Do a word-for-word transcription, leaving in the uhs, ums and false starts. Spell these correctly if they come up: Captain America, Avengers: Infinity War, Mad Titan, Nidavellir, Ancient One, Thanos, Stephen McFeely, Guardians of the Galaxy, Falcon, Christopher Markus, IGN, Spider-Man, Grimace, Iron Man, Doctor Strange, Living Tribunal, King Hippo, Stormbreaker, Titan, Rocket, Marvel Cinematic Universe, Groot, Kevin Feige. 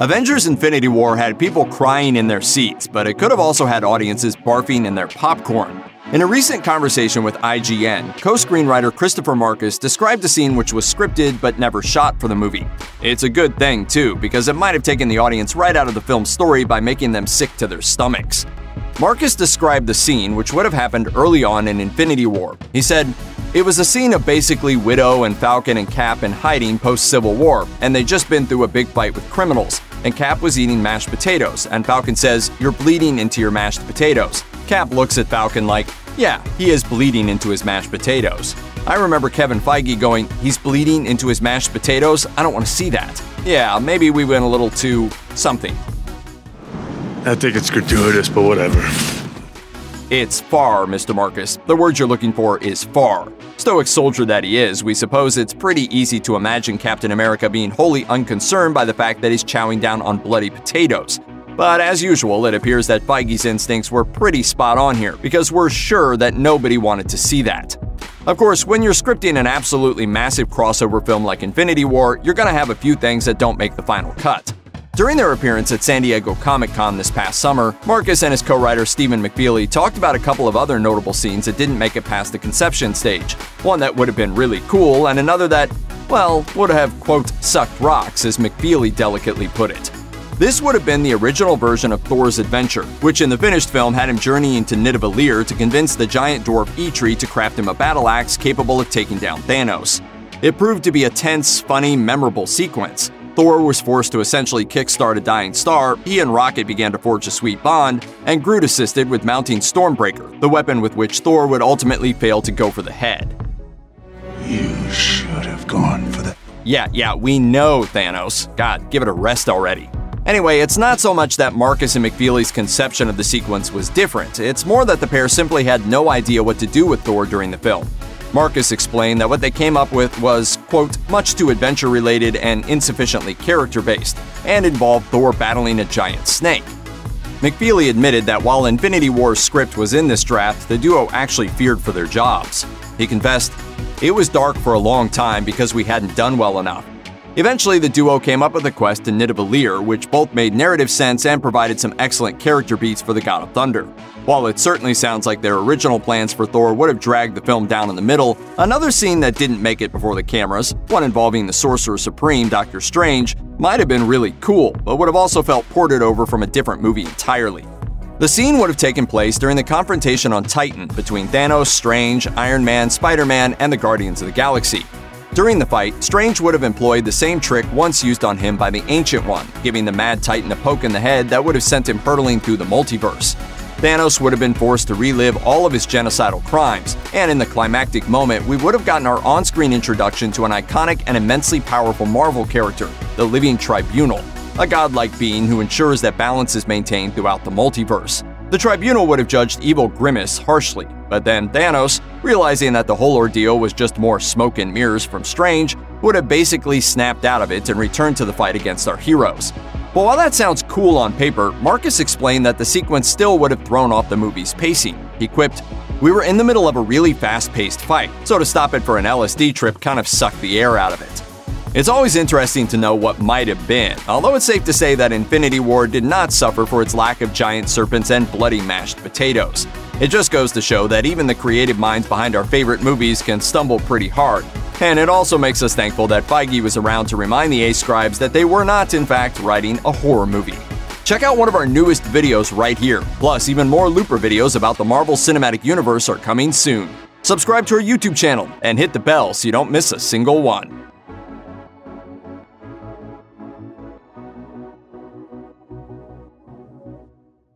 Avengers: Infinity War had people crying in their seats, but it could have also had audiences barfing in their popcorn. In a recent conversation with I G N, co-screenwriter Christopher Markus described a scene which was scripted but never shot for the movie. It's a good thing, too, because it might have taken the audience right out of the film's story by making them sick to their stomachs. Markus described the scene, which would have happened early on in Infinity War. He said, "It was a scene of basically Widow and Falcon and Cap in hiding post-Civil War, and they'd just been through a big fight with criminals, and Cap was eating mashed potatoes, and Falcon says, 'You're bleeding into your mashed potatoes.' Cap looks at Falcon like, 'Yeah, he is bleeding into his mashed potatoes.' I remember Kevin Feige going, 'He's bleeding into his mashed potatoes? I don't want to see that.' Yeah, maybe we went a little too something." I think it's gratuitous, but whatever. It's far, Mister Markus. The word you're looking for is far. Stoic soldier that he is, we suppose it's pretty easy to imagine Captain America being wholly unconcerned by the fact that he's chowing down on bloody potatoes. But as usual, it appears that Feige's instincts were pretty spot on here, because we're sure that nobody wanted to see that. Of course, when you're scripting an absolutely massive crossover film like Infinity War, you're gonna have a few things that don't make the final cut. During their appearance at San Diego Comic-Con this past summer, Markus and his co-writer Stephen McFeely talked about a couple of other notable scenes that didn't make it past the conception stage. One that would have been really cool, and another that, well, would have, quote, sucked rocks, as McFeely delicately put it. This would have been the original version of Thor's adventure, which in the finished film had him journeying to Nidavellir to convince the giant dwarf Eitri to craft him a battle axe capable of taking down Thanos. It proved to be a tense, funny, memorable sequence. Thor was forced to essentially kickstart a dying star, he and Rocket began to forge a sweet bond, and Groot assisted with mounting Stormbreaker, the weapon with which Thor would ultimately fail to go for the head. You should have gone for the... Yeah, yeah, we know, Thanos. God, give it a rest already. Anyway, it's not so much that Markus and McFeely's conception of the sequence was different, it's more that the pair simply had no idea what to do with Thor during the film. Markus explained that what they came up with was, quote, much too adventure-related and insufficiently character-based, and involved Thor battling a giant snake. McFeely admitted that while Infinity War's script was in this draft, the duo actually feared for their jobs. He confessed, "It was dark for a long time because we hadn't done well enough." Eventually, the duo came up with a quest to Nidavellir, which both made narrative sense and provided some excellent character beats for the God of Thunder. While it certainly sounds like their original plans for Thor would have dragged the film down in the middle, another scene that didn't make it before the cameras, one involving the Sorcerer Supreme, Doctor Strange, might have been really cool, but would have also felt ported over from a different movie entirely. The scene would have taken place during the confrontation on Titan between Thanos, Strange, Iron Man, Spider-Man, and the Guardians of the Galaxy. During the fight, Strange would have employed the same trick once used on him by the Ancient One, giving the Mad Titan a poke in the head that would have sent him hurtling through the multiverse. Thanos would have been forced to relive all of his genocidal crimes, and in the climactic moment, we would have gotten our on-screen introduction to an iconic and immensely powerful Marvel character, the Living Tribunal, a godlike being who ensures that balance is maintained throughout the multiverse. The Tribunal would have judged evil Grimace harshly, but then Thanos, realizing that the whole ordeal was just more smoke and mirrors from Strange, would have basically snapped out of it and returned to the fight against our heroes. But while that sounds cool on paper, Markus explained that the sequence still would have thrown off the movie's pacing. He quipped, "We were in the middle of a really fast-paced fight, so to stop it for an L S D trip kind of sucked the air out of it." It's always interesting to know what might have been, although it's safe to say that Infinity War did not suffer for its lack of giant serpents and bloody mashed potatoes. It just goes to show that even the creative minds behind our favorite movies can stumble pretty hard. And it also makes us thankful that Feige was around to remind the A-scribes that they were not, in fact, writing a horror movie. Check out one of our newest videos right here. Plus, even more Looper videos about the Marvel Cinematic Universe are coming soon. Subscribe to our YouTube channel and hit the bell so you don't miss a single one.